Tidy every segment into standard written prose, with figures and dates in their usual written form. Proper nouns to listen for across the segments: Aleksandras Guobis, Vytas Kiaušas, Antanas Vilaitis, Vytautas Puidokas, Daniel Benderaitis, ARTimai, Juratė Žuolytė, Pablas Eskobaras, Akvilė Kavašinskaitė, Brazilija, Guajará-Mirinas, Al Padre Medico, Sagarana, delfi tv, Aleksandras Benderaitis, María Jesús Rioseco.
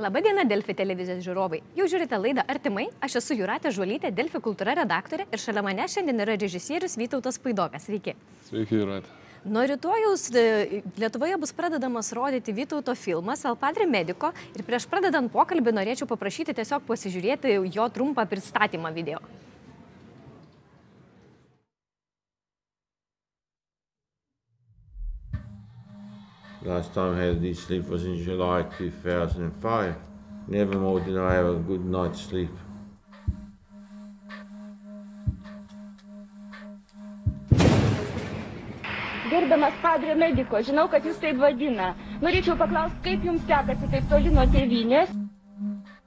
Labadiena Delfi televizijos žiūrovai. Jau žiūrite laidą Artimai, aš esu Juratė Žuolytė, Delfi kultūra redaktorė ir šalia mane šiandien yra režisierius Vytautas Puidokas. Sveiki. Sveiki, Juratė. Nuo rytojaus Lietuvoje bus pradedamas rodyti Vytauto filmas Al Padre Medico ir prieš pradedant pokalbį norėčiau paprašyti tiesiog pasižiūrėti jo trumpą pristatymą video. Last time I had deep sleep was in July 2005. Never more did I have a good night's sleep. Gerbiamas Padre Medico, žinau, kad jūs taip vadina. Norėčiau paklausti, kaip jums sekasi taip toli nuo tėvynės?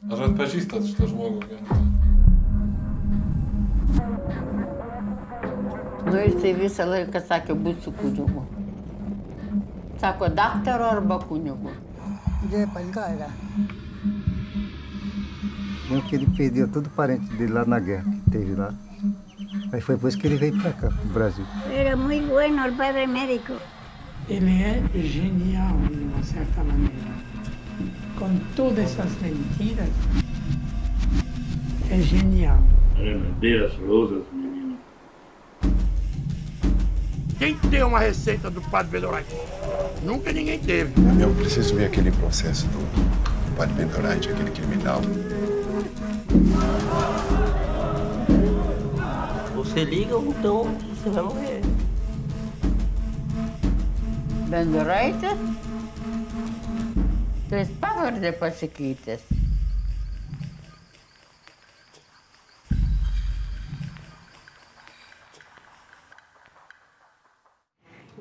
Ar atpažįstat šitą žmogų? Nu, jisai visą laiką sakė, būsiu kunigu. Sako, daktaro arba kunigu. Já pancada. Não, que ele perdeu todo o parente dele lá na guerra que teve lá. Aí foi depois que ele veio para cá, pro Brasil. Era muito bueno, o padre médico. Ele é genial, de uma certa maneira. Com todas essas mentiras, é genial. Remedeia as lousas, menino. Quem tem uma receita do padre Benderaitis? Nunca ninguém teve. Eu preciso ver aquele processo do padre Benderaitis, aquele criminal. Você liga, então você vai morrer. Benderaitis? Tu esi pavardę pasikeitęs.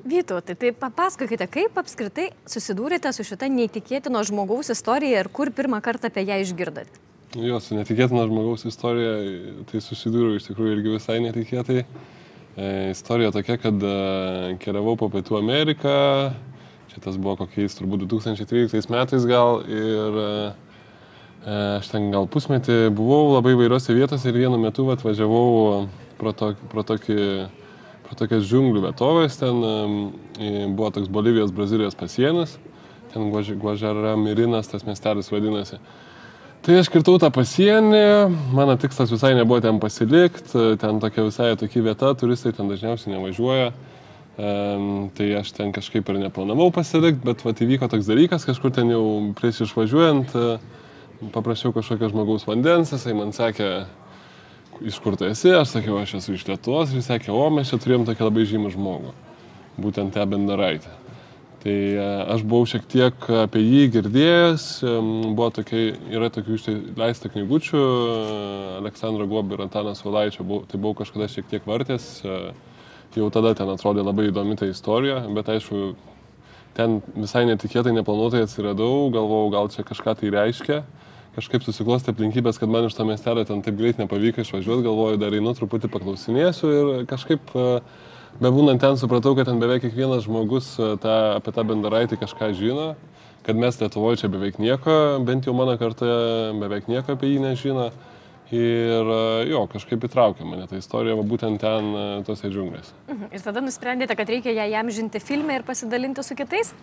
Vytautai, tai papasakokite, kaip apskritai susidūrėte su šita neįtikėtino žmogaus istorija ir kur pirmą kartą apie ją išgirdote? Jo, su netikėtina žmogaus istorija, tai susidūriau iš tikrųjų irgi visai netikėtai. Istorija tokia, kad keliavau po Pietų Ameriką, čia tas buvo kokiais turbūt 2013 metais gal, ir aš ten gal pusmetį buvau labai įvairiose vietose ir vienu metu atvažiavau pro tokias džiunglių vietovės, ten buvo toks Bolivijos, Brazilijos pasienas, ten Guajará-Mirinas tas miestelis vadinasi. Tai aš kirtau tą pasienį, mano tikslas visai nebuvo ten pasilikti, ten tokia visai tokia vieta, turistai ten dažniausiai nevažiuoja. Tai aš ten kažkaip ir neplanavau pasilikti, bet vat įvyko toks dalykas, kažkur ten jau prieš išvažiuojant paprašiau kažkokio žmogaus vandens, jisai man sakė, iš kur tu esi, aš sakiau, aš esu iš Lietuvos, ir jis sakė, o mes čia turėjom tokį labai žymų žmogų, būtent tą Benderaitį. Tai aš buvau šiek tiek apie jį girdėjęs, yra tokių išleista knygučių, Aleksandro Guobio ir Antanas Vilaičio, tai buvau kažkada šiek tiek vartęs, jau tada ten atrodė labai įdomi ta istorija, bet aišku, ten visai netikėtai, neplanuotai atsiradau, galvojau, gal čia kažką tai reiškia, kažkaip susiklosti aplinkybės, kad man iš to miestelio ten taip greit nepavyko išvažiuoti, galvoju, dar einu truputį paklausinėsiu ir kažkaip... Bebūnant ten supratau, kad ten beveik kiekvienas žmogus apie tą Benderaitį kažką žino, kad mes Lietuvoje čia beveik nieko, bent jau mano kartą beveik nieko apie jį nežino. Ir jo, kažkaip įtraukė mane tą istoriją, būtent ten tose džiunglėse. Ir tada nusprendėte, kad reikia ją įamžinti filme ir pasidalinti su kitais?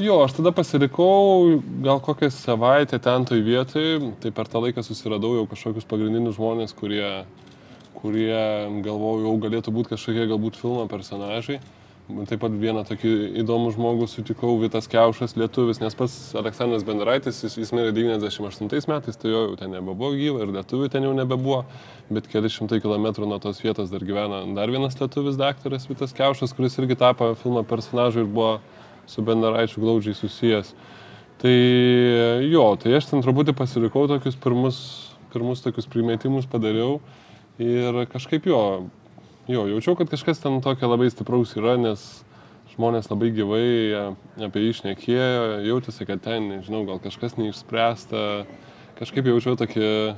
Jo, aš tada pasilikau gal kokią savaitę ten toj vietoj, tai per tą laiką susiradau jau kažkokius pagrindinius žmonės, kurie, galvojau, jau galėtų būti kažkokie galbūt filmo personažai. Taip pat vieną tokį įdomų žmogų sutikau, Vytas Kiaušas, lietuvis, nes pats Aleksandras Benderaitis, jis mirė 98 metais, tai jau ten nebebuvo gyva ir lietuvių ten jau nebebuvo, bet keli šimtai kilometrų nuo tos vietos dar gyvena dar vienas lietuvis daktaras Vytas Kiaušas, kuris irgi tapo filmo personažu ir buvo su Benderaičiu glaudžiai susijęs. Tai jo, tai aš ten truputį pasilikau, tokius pirmus tokius primetimus padariau. Ir kažkaip jo, jaučiau, kad kažkas ten tokia labai stipraus yra, nes žmonės labai gyvai apie jį šnekėjo, jautėsi, kad ten, nežinau, gal kažkas neišspręsta. Kažkaip jaučiau tokia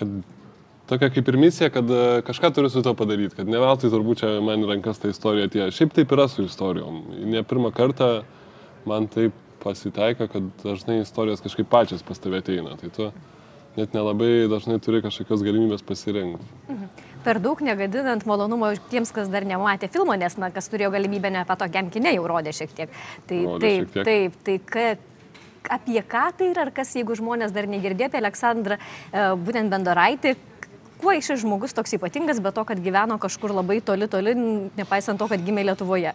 kaip ir misija, kad kažką turiu su to padaryti, kad ne veltui turbūt čia man rankas ta istorija atėjo. Šiaip taip yra su istorijom. Ne pirmą kartą man taip pasitaiko, kad dažnai istorijos kažkaip pačias pas tave ateina. Tai tu net nelabai dažnai turi kažkokios galimybės pasirinkti. Per daug negadinant malonumo tiems, kas dar nematė filmo, nes kas turėjo galimybę nepatogiam kine jau rodė šiek tiek. Tai apie ką tai yra, ar kas, jeigu žmonės dar negirdėjo apie Aleksandrą būtent Benderaitį, kuo šis žmogus toks ypatingas, be to, kad gyveno kažkur labai toli, nepaisant to, kad gimė Lietuvoje?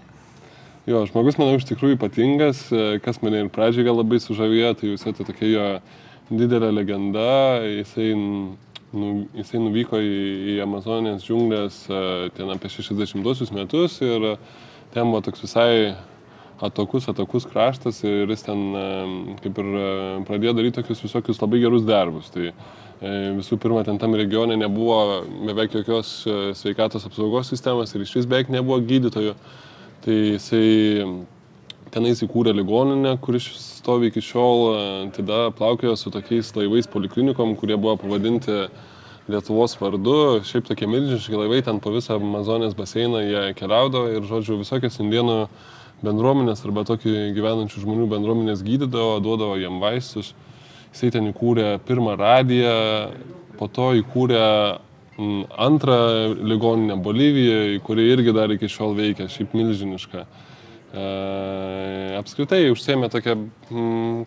Jo, žmogus, manau, iš tikrųjų ypatingas, kas mane ir pradžiai gal labai sužavėjo, tai jūs esate tokia jo didelė legenda, jisai nuvyko į Amazonės džiunglės ten apie 60 metus ir ten buvo toks visai atokus kraštas ir jis ten kaip ir pradėjo daryti tokius visokius labai gerus darbus. Tai visų pirma, ten tam regione nebuvo beveik jokios sveikatos apsaugos sistemos ir iš vis beveik nebuvo gydytojų. Tai jisai tenais įkūrė ligoninę, kuris stovi iki šiol, tada plaukėjo su tokiais laivais poliklinikom, kurie buvo pavadinti Lietuvos vardu. Šiaip tokie milžiniški laivai ten po visą Amazonės baseiną jie keliaudo ir, žodžiu, visokios indėnų bendruomenės arba tokių gyvenančių žmonių bendruomenės gydydavo, duodavo jam vaistus. Jisai ten įkūrė pirmą radiją, po to įkūrė antrą ligoninę Bolivijoje, kuri irgi dar iki šiol veikia, šiaip milžiniška. Apskritai užsiemė tokia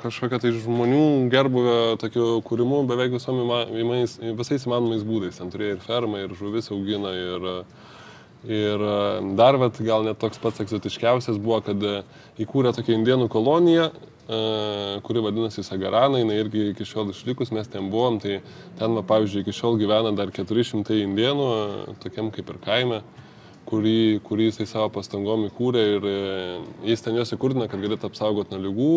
kažkokia tai žmonių gerbuvio tokių kūrimų beveik visais įmanomais būdais. Ten turėjo ir fermą, ir žuvis augino, ir dar gal net toks pats egzotiškiausias buvo, kad įkūrė tokia indėnų kolonija, kuri vadinasi Sagarana, jinai irgi iki šiol išlikus, mes ten buvom, tai ten, pavyzdžiui, iki šiol gyvena dar 400 indėnų, tokiam kaip ir kaime, kurį jisai savo pastangom įkūrė ir jis ten juos įkurdina, kad galėtų apsaugot nuo ligų,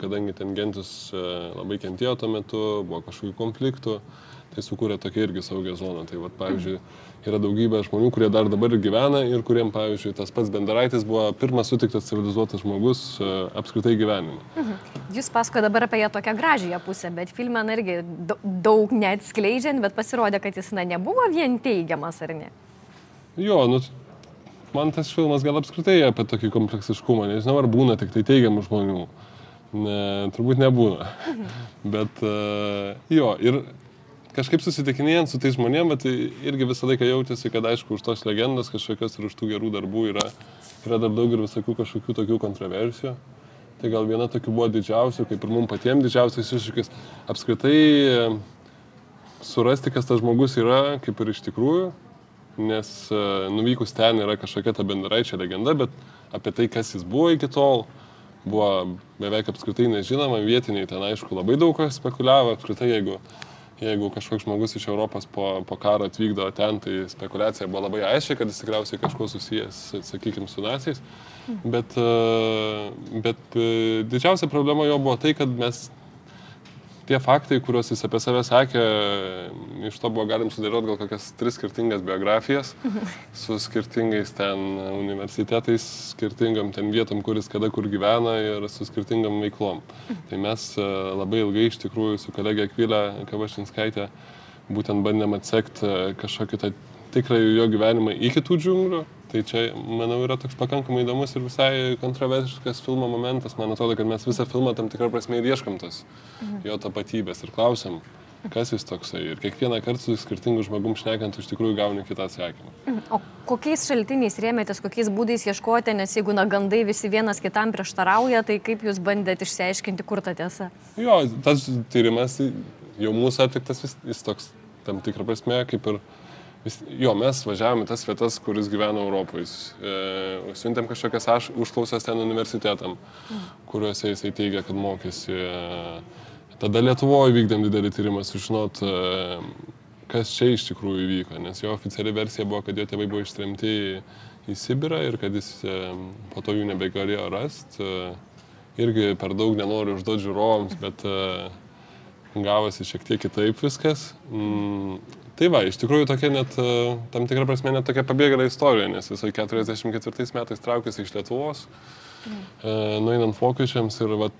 kadangi ten gentis labai kentėjo tuo metu, buvo kažkokių konfliktų, tai sukūrė tokia irgi saugia zona. Tai vat, pavyzdžiui, yra daugybė žmonių, kurie dar dabar gyvena ir kuriem, pavyzdžiui, tas pats Benderaitis buvo pirmas sutiktas civilizuotas žmogus apskritai gyvenime. Jūs pasakojo dabar apie ją tokią gražiąją pusę, bet filme irgi daug neatskleidžiant, bet pasirodė, kad jis nebuvo vien teigiamas, ar ne? Jo, man tas filmas gal apskritai apie tokį kompleksiškumą, nežinau, ar būna tik tai teigiamų žmonių, turbūt nebūna, bet jo, ir kažkaip susitikinėjant su tais žmonėm, bet irgi visą laiką jautėsi, kad aišku, už tos legendos kažkokios ir už tų gerų darbų yra dar daug ir visokių kažkokių tokių kontroversijų. Tai gal viena tokių buvo didžiausių, kaip ir mums patiems didžiausias iššūkis, apskritai surasti, kas tas žmogus yra, kaip ir iš tikrųjų. Nes nuvykus ten yra kažkokia ta Benderaičio legenda, bet apie tai, kas jis buvo iki tol, buvo beveik apskritai nežinoma, vietiniai ten aišku labai daug spekuliavo, apskritai jeigu kažkoks žmogus iš Europos po karo atvykdavo ten, tai spekuliacija buvo labai aiški, kad jis tikriausiai kažko susijęs, sakykime, su naciais, bet didžiausia problema jo buvo tai, kad mes tie faktai, kuriuos jis apie save sakė, iš to buvo galim sudėlioti gal kokias 3 skirtingas biografijas su skirtingais ten universitetais, skirtingam ten vietom, kuris kada kur gyvena ir su skirtingam veiklom. Tai mes labai ilgai iš tikrųjų su kolegė Akvilė Kavašinskaitė būtent bandėm atsekti kažkokį tą tikrą jo gyvenimą iki tų džiunglių. Tai čia, manau, yra toks pakankamai įdomus ir visai kontroversiškas filmo momentas. Man atrodo, kad mes visą filmą tam tikrą prasme ir ieškam tos jo tapatybės ir klausim, kas jis toksai. Ir kiekvieną kartą su skirtingu žmogum šnekant, iš tikrųjų gauni kitą atsakymą. O kokiais šaltiniais rėmėtės, kokiais būdais ieškote, nes jeigu gandai visi vienas kitam prieštarauja, tai kaip jūs bandėt išsiaiškinti, kur ta tiesa? Jo, tas tyrimas jau mūsų atliktas, jis toks tam tikrą prasme kaip ir... Jo, mes važiavome į tas vietas, kuris gyveno Europoje. Siuntėm kažkokias užklausas ten universitetam, kuriuose jisai teigia, kad mokėsi. Tada Lietuvoje vykdėm didelį tyrimą sužinot, kas čia iš tikrųjų įvyko. Nes jo oficiali versija buvo, kad jo tėvai buvo ištremti į Sibirą ir kad jis po to jų nebegalėjo rasti. Irgi per daug nenoriu užduoti žiūrovams, bet gavosi šiek tiek kitaip viskas. Tai va, iš tikrųjų tokia net, tam tikrą prasme, net tokia pabėgėlė istorija, nes jisai 44 metais traukėsi iš Lietuvos, nueinant vokiečiams ir vat,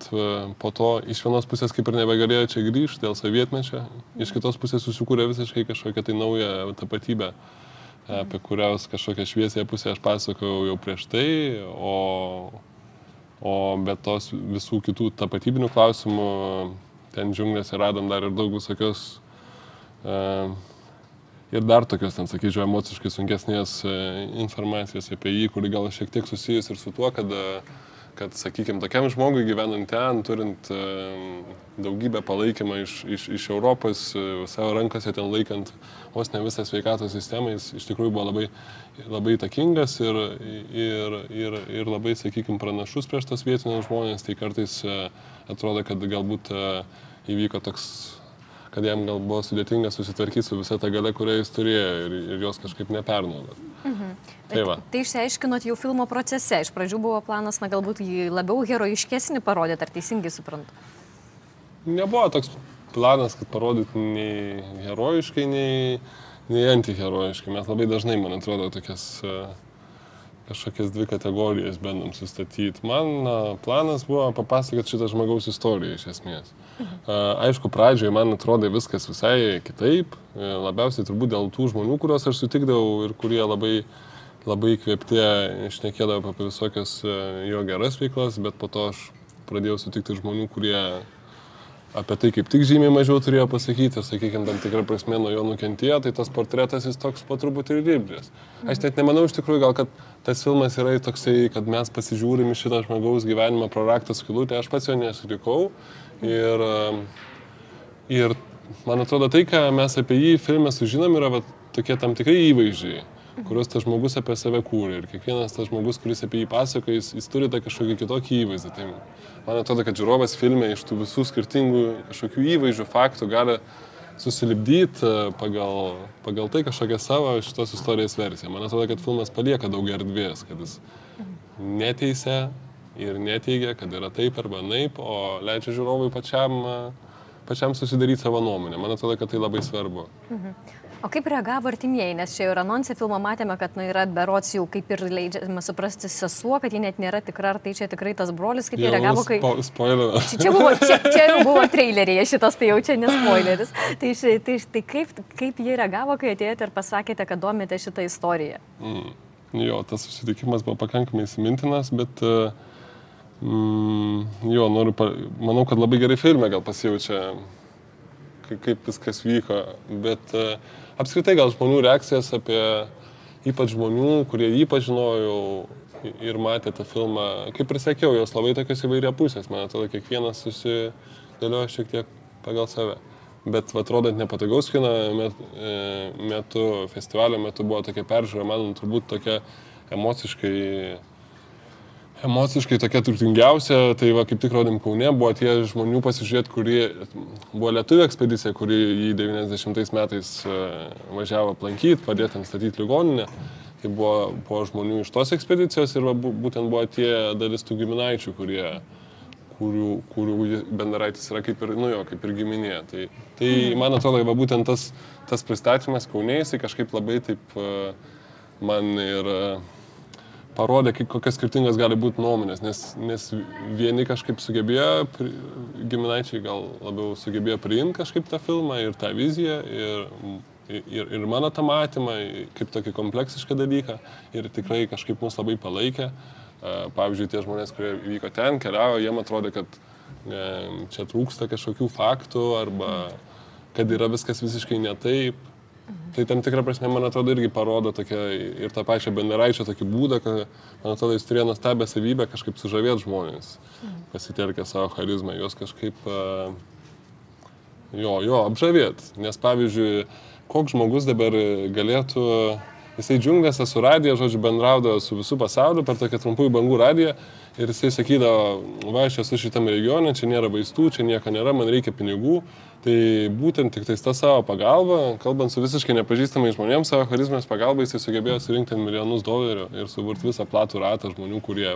po to iš vienos pusės kaip ir nebegalėjo čia grįžti dėl sovietmečio, iš kitos pusės susikūrė visiškai kažkokią tai naują tapatybę, apie kurios kažkokią šviesią pusę aš pasakojau jau prieš tai, o be tos visų kitų tapatybinių klausimų ten džiunglėse radom dar ir daug visokios ir dar tokios, ten sakyčiau, emociškai sunkesnės informacijos apie jį, kuri gal šiek tiek susijus ir su tuo, kad kad, sakykime, tokiam žmogui gyvenant ten, turint daugybę palaikymą iš Europos, savo rankose ten laikant vos ne visą sveikatos sistemą, jis iš tikrųjų buvo labai, labai takingas ir labai, sakykime, pranašus prieš tas vietinius žmonės. Tai kartais atrodo, kad galbūt įvyko toks, kad jam gal buvo sudėtinga susitvarkyti su visa ta galia, kurią jis turėjo ir jos kažkaip nepernaudot. Mhm. Tai išsiaiškinot jau filmo procese. Iš pradžių buvo planas, na, galbūt jį labiau herojiškesnį parodyti, ar teisingai suprantu? Nebuvo toks planas, kad parodyt nei herojiškai, nei antiherojiškai. Mes labai dažnai, man atrodo, tokias kažkokias dvi kategorijas bandom sustatyti. Man planas buvo papasakoti šitą žmogaus istoriją iš esmės. Aišku, pradžioje man atrodo viskas visai kitaip, labiausiai turbūt dėl tų žmonių, kuriuos aš sutikdavau ir kurie labai, labai kvėptė, išnekėdavo apie visokias jo geras veiklas, bet po to aš pradėjau sutikti žmonių, kurie apie tai kaip tik žymiai mažiau turėjo pasakyti ir, sakykime, tam tikrą prasme nuo jo nukentėjo, tai tas portretas jis toks po truputį ir riblės. Aš net nemanau iš tikrųjų gal, kad tas filmas yra toksai, kad mes pasižiūrim į šitą žmogaus gyvenimą pro rakto skylutę, aš pats jo nesutikau ir man atrodo tai, ką mes apie jį filme sužinom, yra va, tokie tam tikrai įvaizdžiai, kuriuos tas žmogus apie save kūrė. Ir kiekvienas tas žmogus, kuris apie jį pasakoja, jis turi tą kažkokį kitokį įvaizdį. Tai man atrodo, kad žiūrovas filme iš tų visų skirtingų kažkokių įvaizdžių, faktų gali susilipdyti pagal tai kažkokią savo šitos istorijos versiją. Man atrodo, kad filmas palieka daug erdvės, kad jis neteisė ir neteigia, kad yra taip arba naip, o leidžia žiūrovui pačiam susidaryti savo nuomonę. Man atrodo, kad tai labai svarbu. O kaip reagavo artimieji, nes čia ir anonse filmo matėme, kad yra berods jau kaip ir leidžiama suprasti sesuo, kad ji net nėra tikra, ar tai čia tikrai tas brolis, kaip jie reagavo, kai... Spoilerą. Čia jau buvo traileryje šitas, tai jau čia ne spoileris. Tai kaip jie reagavo, kai atėjote ir pasakėte, kad domite šitą istoriją? Jo, tas susitikimas buvo pakankamai įsimintinas, bet... jo, manau, kad labai gerai filme gal pasijaučia, kaip viskas vyko, bet apskritai gal žmonių reakcijas apie ypač žmonių, kurie ypač žinojau ir matė tą filmą, kaip ir sakiau, jos labai tokios įvairia pusės, man atrodo, kiekvienas susidėlioja šiek tiek pagal save. Bet atrodant nepatogaus kino metu, festivalio metu buvo tokia peržiūra, man turbūt tokia emociškai tokia turtingiausia, tai va, kaip tik rodėm Kaune, buvo tie žmonių pasižiūrėti, kurie buvo lietuvių ekspedicija, kuri jį 90 metais važiavo aplankyti, padėti jam statyti ligoninę. Tai buvo žmonių iš tos ekspedicijos ir va, būtent buvo tie dalis tų giminaičių, kurių Benderaitis yra kaip ir, kaip ir giminė. Tai man atrodo, va, būtent tas pristatymas Kaune, jisai kažkaip labai taip man ir... parodė, kokias skirtingas gali būti nuomonės, nes vieni kažkaip sugebėjo, giminaičiai gal labiau sugebėjo priimti kažkaip tą filmą ir tą viziją, ir mano tą matymą, kaip tokį kompleksišką dalyką, ir tikrai kažkaip mus labai palaikė. Pavyzdžiui, tie žmonės, kurie vyko ten, keliavo, jiem atrodė, kad čia trūksta kažkokių faktų, arba kad yra viskas visiškai ne taip. Tai tam tikrą prasme, man atrodo, irgi parodo ir tą pačią Benderaičio tokį būdą, kad, man atrodo, jis turėjo nuostabią savybę kažkaip sužavėti žmonės, pasitelkę savo charizmą, juos kažkaip apžavėti. Nes, pavyzdžiui, koks žmogus dabar galėtų, jisai džiunglėse su radija, žodžiu, bendraudavo su visų pasauliu per tokią trumpųjų bangų radiją ir jisai sakydavo, va, aš esu šitam regione, čia nėra vaistų, čia nieko nėra, man reikia pinigų. Tai būtent tik tas savo pagalba, kalbant su visiškai nepažįstamai žmonėms, savo charizmės pagalba jis sugebėjo surinkti $1 milijonus ir suburti visą platų ratą žmonių, kurie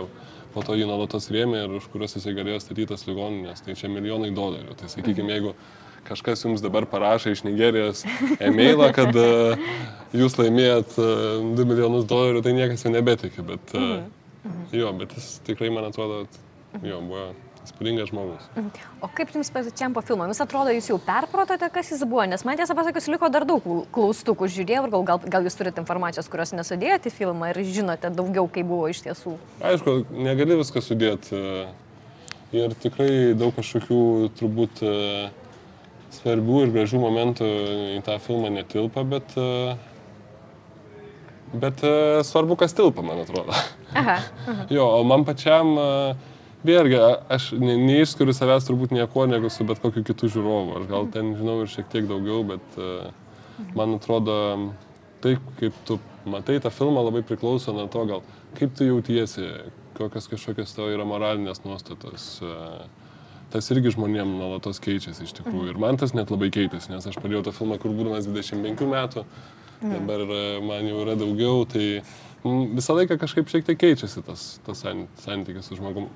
po to jį nuolatos rėmė ir už kuriuos jis galėjo statyti tas ligoninės. Tai čia $1 milijonai. Tai sakykime, jeigu kažkas jums dabar parašė iš Nigerijos e-mailą, kad jūs laimėjot $2 milijonus, tai niekas jau nebetiki. Bet, bet jis tikrai, man atrodo, buvo... įspūdingas žmogus. O kaip jums pačiam po filmo? Jums atrodo, jūs jau perpratote, kas jis buvo, nes man tiesą pasakius, liko dar daug klaustukų, žiūrėjau, gal jūs turite informacijos, kurios nesudėjote į filmą ir žinote daugiau, kaip buvo iš tiesų. Aišku, negali viską sudėti ir tikrai daug kažkokių turbūt svarbių ir gražių momentų į tą filmą netilpa, bet svarbu, kas tilpa, man atrodo. Aha. Jo, o man pačiam, vėlgi, aš neišskiriu savęs turbūt nieko, negu su bet kokiu kitu žiūrovu. Aš gal ten žinau ir šiek tiek daugiau, bet man atrodo, taip, kaip tu matai tą filmą, labai priklauso nuo to, gal kaip tu jautiesi, kokios kažkokios tavo yra moralinės nuostatos. Tas irgi žmonėm nuolatos keičiasi iš tikrųjų. Ir man tas net labai keitėsi, nes aš pradėjau tą filmą, kur būdamas 25 metų, dabar man jau yra daugiau, tai visą laiką kažkaip šiek tiek keičiasi tas santykis su žmogum.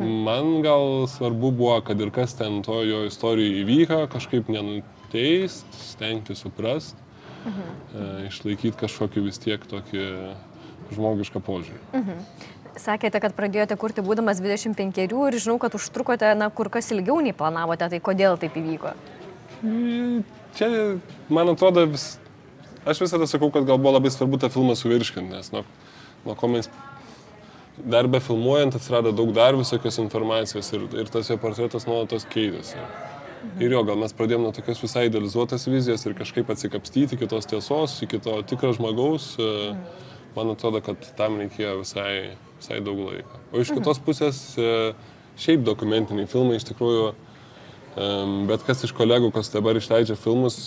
Man gal svarbu buvo, kad ir kas ten to jo istorijoje įvyko, kažkaip nenuteist, stengti suprast, išlaikyti kažkokį vis tiek tokį žmogišką požiūrį. Sakėte, kad pradėjote kurti būdamas 25 ir žinau, kad užtrukote kur kas ilgiau nei planavote, tai kodėl taip įvyko? Čia, man atrodo, aš visada sakau, kad gal buvo labai svarbu tą filmą suvirškinti, nes nuo ko mes dar be filmuojant atsirado daug dar visokios informacijos ir tas jo portretas nuolatos keitėsi. Ir jo, gal mes pradėjome nuo tokios visai idealizuotas vizijos ir kažkaip atsikapstyti iki tos tiesos, iki to tikro žmogaus. Man atrodo, kad tam reikėjo visai daug laiko. O iš kitos pusės, šiaip dokumentiniai filmai iš tikrųjų, bet kas iš kolegų, kas dabar išleidžia filmus,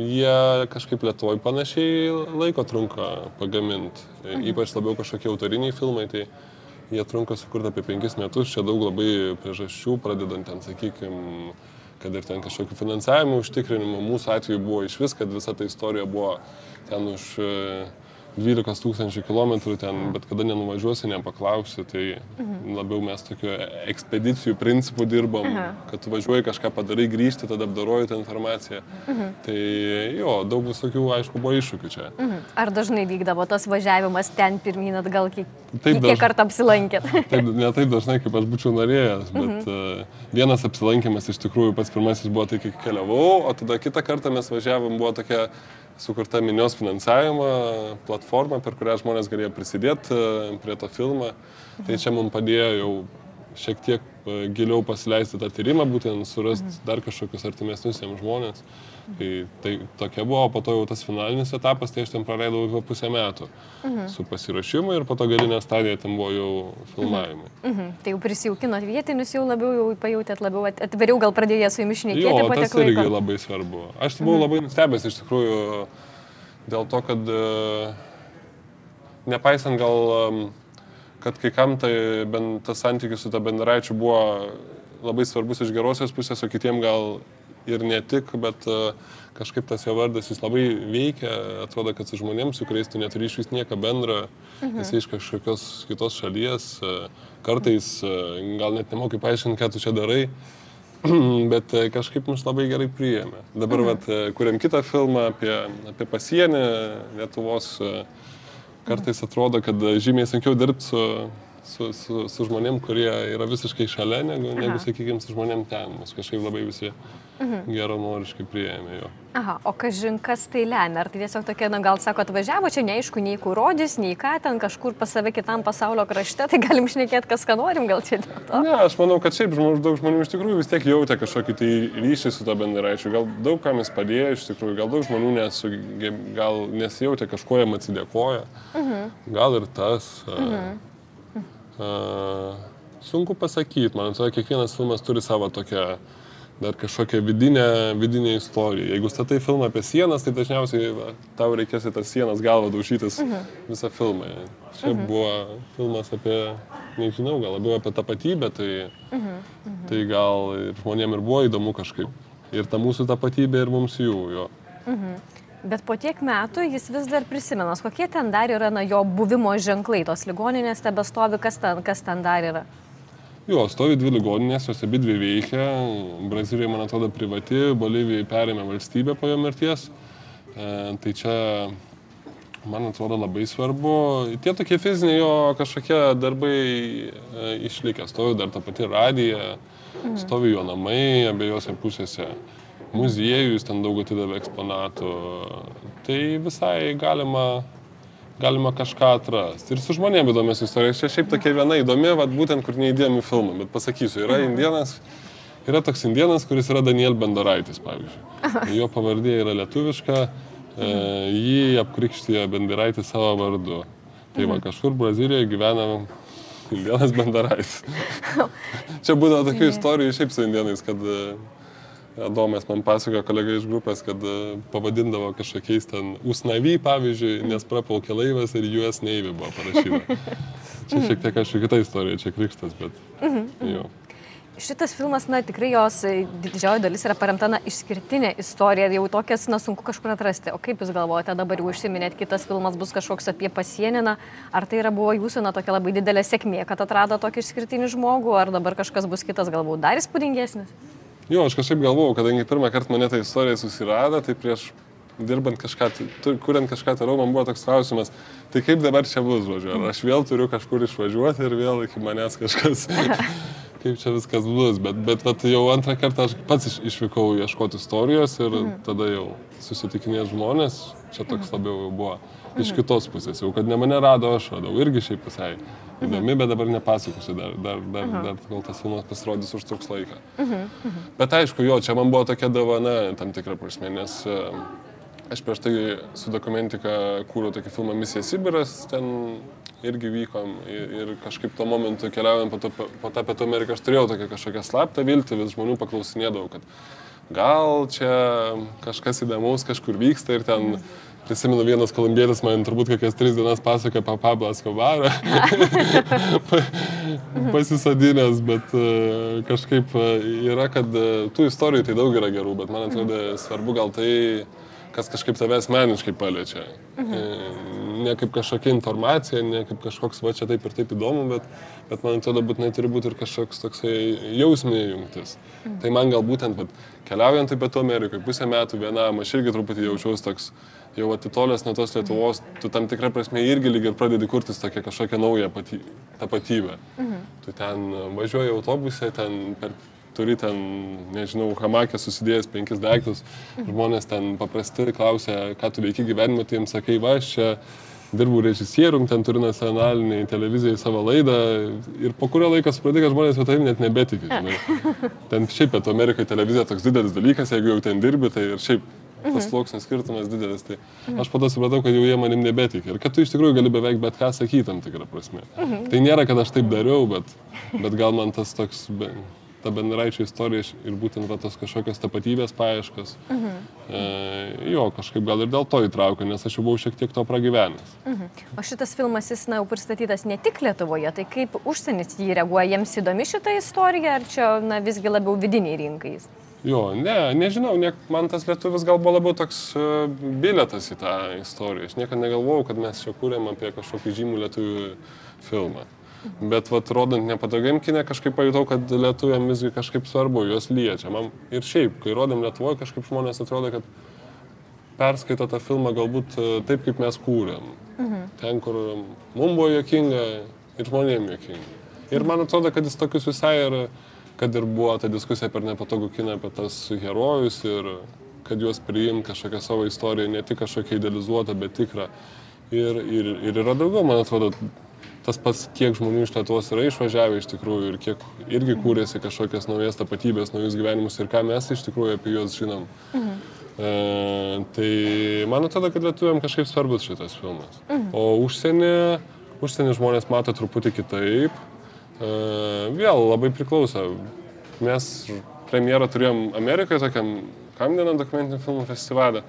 jie kažkaip Lietuvoj panašiai laiko trunka pagaminti. Ypač labiau kažkokie autoriniai filmai, tai jie trunka sukurti apie 5 metus. Čia daug labai priežasčių, pradedant ten, sakykime, kad ir ten kažkokių finansavimų užtikrinimų. Mūsų atveju buvo iš vis, kad visa ta istorija buvo ten už 12 000 kilometrų, ten bet kada nenuvažiuosi, nepaklausi, tai labiau mes tokiu ekspedicijų principu dirbam, kad tu važiuoji, kažką padarai, grįžti, tada apdaroji tą informaciją. Tai jo, daug visokių, aišku, buvo iššūkių čia. Ar dažnai vykdavo tas važiavimas ten pirmyn atgal, kiek kartą apsilankėt? Ne taip dažnai, kaip aš būčiau norėjęs, bet vienas apsilankimas iš tikrųjų pats pirmasis buvo tai, kai keliavau, o tada kitą kartą mes važiavom, buvo tokia sukurta minios finansavimo platforma, per kurią žmonės galėjo prisidėti prie to filmą. Tai čia mums padėjo jau šiek tiek giliau pasileisti tą tyrimą, būtent surasti dar kažkokius artimesnius jiems žmonės. Tai tokia buvo, po to jau tas finalinis etapas, tai aš ten praleidau jau 1,5 metų su pasiruošimu ir po to galinė stadija ten buvo jau filmavimai. Tai jau prisijaukino vietinius, jau labiau pajautėt, labiau atveriau, gal pradėjo su jumis šnekėti po tiek laiko. Jo, tas irgi labai svarbu. Aš buvau labai nustebęs iš tikrųjų dėl to, kad nepaisant gal, kad kai kam tas santykis su ta Benderaičiu buvo labai svarbus iš gerosios pusės, o kitiem gal ir ne tik, bet kažkaip tas jo vardas jis labai veikia, atrodo, kad su žmonėms, su kuriais tu neturi iš vis nieko bendra, esi iš kažkokios kitos šalies, kartais gal net nemokai paaiškinti, ką tu čia darai, bet kažkaip mus labai gerai priėmė. Dabar kuriam kitą filmą apie pasienį Lietuvos. Kartais atrodo, kad žymiai sunkiau dirbti su žmonėm, kurie yra visiškai šalia, negu sakykime, su žmonėm ten. Mus kažkaip labai visi geronoriškai priėmė jo. Aha, o kažin kas tai lemia? Ar tai tiesiog tokie, gal sako, atvažiavo čia, neaišku, nei kur rodys, nei ką ten, kažkur pas save kitam pasaulio krašte, tai galim šnekėti, kas ką norim, gal čia dėl to? Ne, aš manau, kad šiaip daug žmonių iš tikrųjų vis tiek jautė kažkokį tai ryšį su tą Benderaičiu. Gal daug kam jis padėjo iš tikrųjų, gal daug žmonių gal nesijautė, kažko jam atsidėkoja. Gal ir tas. Sunku pasakyti, man atrodo, kiekvienas filmas turi savo tokią dar kažkokią vidinę istoriją. Jeigu statai filmą apie sienas, tai dažniausiai tau reikės į tas sienas galvą daužytis visą filmą. Čia buvo filmas apie, nežinau, gal labiau apie tapatybę, tai gal žmonėm ir buvo įdomu kažkaip. Ir ta mūsų tapatybė ir mums jų, jo. Bet po tiek metų jis vis dar prisimenas, kokie ten dar yra jo buvimo ženklai, tos ligoninės tebe stovi, kas ten dar yra? Jo, stovi 2 ligoninės, jos abi veikia, Brazilija, man atrodo, privati, Bolivija perėmė valstybę po jo mirties, tai čia, man atrodo, labai svarbu. Tie tokie fiziniai jo kažkokie darbai išlikę, stovi dar ta pati radija, stovi jo namai abiejose pusėse. Muziejus ten daug atidavė eksponatų, tai visai galima kažką atrasti. Ir su žmonėm įdomios istorijos, čia šiaip tokia viena įdomi, būtent kur neįdėjom į filmą, bet pasakysiu, yra toks indienas, kuris yra Daniel Benderaitis, pavyzdžiui. Jo pavardė yra lietuviška, jį apkrikštijo Benderaitis savo vardu. Tai va, kažkur Brazilijoje gyvena vienas Benderaitis. Čia būdavo tokių istorijų šiaip su indienais, kad Adomas man pasakojo kolega iš grupės, kad pavadindavo kažkokiais ten Usnavy, pavyzdžiui, nes praplaukė laivas ir US Navy buvo parašyta. Čia šiek tiek kažkokia kita istorija, čia krikštas, bet jo. Šitas filmas, na, tikrai jos didžioji dalis yra paremta, na, išskirtinė istorija, jau tokias, na, sunku kažkur atrasti. O kaip jūs galvojate, dabar jau užsiminėt, kitas filmas bus kažkoks apie pasieniną, ar tai yra buvo jūsų, na, tokia labai didelė sėkmė, kad atrado tokį išskirtinį žmogų, ar dabar kažkas bus kitas, galbūt, dar įspūdingesnis? Jo, aš kažkaip galvojau, kadangi pirmą kartą mane tą istoriją susirado, tai prieš dirbant kažką, kuriant kažką toliau, man buvo toks klausimas, tai kaip dabar čia bus, žodžiu, ar aš vėl turiu kažkur išvažiuoti ir vėl iki manęs kažkas, kaip čia viskas bus, bet jau antrą kartą aš pats išvykau ieškoti istorijos ir tada jau susitikinės žmonės, čia toks labiau buvo iš kitos pusės, jau kad ne mane rado, aš radau, irgi šiaip visai įdomi, bet dabar nepasakosiu, dar kol tas filmas pasirodys užtruks laiką. Bet aišku, jo, čia man buvo tokia dovana, tam tikrą prasme, nes aš prieš tai su dokumentika kūriau tokį filmą Misija Sibiras, ten irgi vykom ir kažkaip tuo momentu keliaujant po tą Pietų Ameriką, aš turėjau tokią kažkokią slaptą viltį, vis žmonių paklausinėdavau, kad gal čia kažkas įdomaus kažkur vyksta ir ten prisimenu, vienas kolumbietis man turbūt kokias 3 dienas pasakoja apie Pablą Eskobarą pasisadinęs, bet kažkaip yra, kad tų istorijų tai daug yra gerų, bet man atrodo svarbu gal tai, kas kažkaip tave asmeniškai paliečia. Ne kaip kažkokia informacija, ne kaip kažkoks, va, čia taip ir taip įdomu, bet man atrodo, būtinai turi būti ir kažkoks toksai jausminė jungtis. Tai man gal būtent, keliaujant į Pietų Ameriką, pusę metų vienam, aš irgi truputį jaučiausi toks, jau atitolęs nuo tos Lietuvos, tu tam tikrą prasme irgi lyg ir pradedi kurtis tokią kažkokią naują tapatybę. Tu ten važiuoji autobuse, ten turi ten, nežinau, hamakę susidėjęs 5 daiktus, žmonės ten paprasti klausia, ką tu veiki gyvenime, tai jiems sakai, va, aš čia dirbu režisierium, ten turi nacionaliniai televizijai savo laidą ir po kurio laiko supratau, kad žmonės jau tavim net nebetiki. Ten šiaip Pietų Amerikoje televizija toks didelis dalykas, jeigu jau ten dirbi, tai ir šiaip tas sluoksnis skirtumas didelis, tai aš po to supratau, kad jau jie manim nebetikia ir kad tu iš tikrųjų gali beveik bet ką sakyti tam tikrą prasme. Tai nėra, kad aš taip dariau, bet gal man tas toks ta Benderaičio istorija ir būtent tos kažkokios tapatybės paieškas, jo, kažkaip gal ir dėl to įtraukiu, nes aš jau buvau šiek tiek to pragyvenęs. O šitas filmas, jis, na, jau pristatytas ne tik Lietuvoje, tai kaip užsienis jį reaguoja, jiems įdomi šitą istoriją, ar čia, na, visgi labiau vidiniai rinkais? Jo, ne, nežinau, man tas lietuvis gal buvo labiau toks bilietas į tą istoriją. Aš niekada negalvojau, kad mes čia kūrėm apie kažkokį žymų lietuvių filmą. Bet, vat, rodant Nepatogiam kine, kažkaip pajutau, kad lietuviam visgi kažkaip svarbu, juos liečia. Man ir šiaip, kai rodėm Lietuvoje, kažkaip žmonės atrodo, kad perskaito tą filmą galbūt taip, kaip mes kūrėm. Ten, kur mums buvo juokinga ir žmonėm juokinga. Ir man atrodo, kad jis tokius visai ir, kad ir buvo ta diskusija per Nepatogų kiną apie tas herojus ir kad juos priimt kažkokią savo istoriją, ne tik kažkokią idealizuotą, bet tikrą. Ir yra daugiau, man atrodo, tas pats, kiek žmonių iš Lietuvos yra išvažiavę iš tikrųjų ir kiek irgi kūrėsi kažkokias naujas tapatybės, naujus gyvenimus ir ką mes iš tikrųjų apie juos žinom. Tai man atrodo, kad lietuviam kažkaip svarbus šitas filmas. O užsienį žmonės mato truputį kitaip. Vėl labai priklauso. Mes premjerą turėjom Amerikoje tokiam Kamdienam dokumentinių filmų festivalį.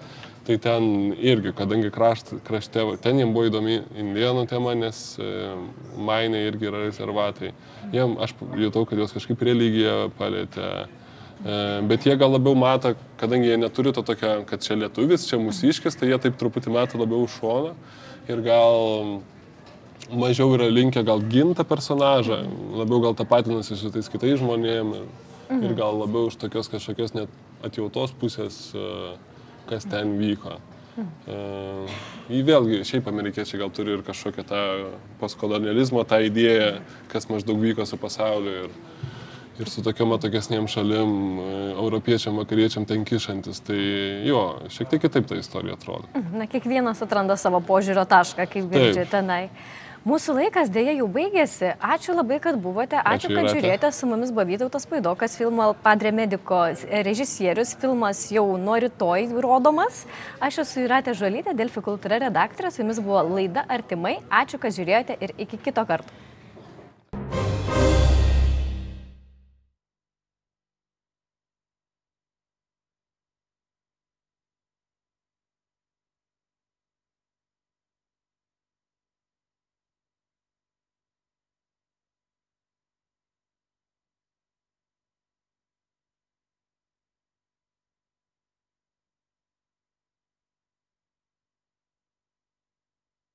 Tai ten irgi, kadangi krašte, ten jiems buvo įdomi indienų tema, nes mainai irgi yra rezervatai. Aš jutau, kad jos kažkaip religiją palietė, bet jie gal labiau mato, kadangi jie neturi to tokio, kad čia lietuvis, čia mūsiškis, tai jie taip truputį mato labiau už šoną ir gal mažiau yra linkę gal ginti tą personažą, labiau gal tapatinasi su tais kitais žmonėmis ir gal labiau už tokios kažkokios net atjautos pusės, kas ten vyko. Vėlgi, šiaip amerikiečiai gal turi ir kažkokią tą postkolonializmo, tą idėją, kas maždaug vyko su pasauliu ir su tokiom atokesniem šalim, europiečiam, vakariečiam ten kišantis. Tai jo, šiek tiek kitaip ta istorija atrodo. Na, kiekvienas atranda savo požiūrio tašką, kaip girdžiu tenai. Mūsų laikas dėja jau baigėsi. Ačiū labai, kad buvote. Ačiū, kad žiūrėjote. Su mumis buvo Vytautas Puidokas, filmo Al Padre Medico režisierius. Filmas jau nuo rytoj rodomas. Aš esu Juratė Žuolytė, Delfi kultūra redaktorė. Su jumis buvo laida Artimai. Ačiū, kad žiūrėjote ir iki kito karto.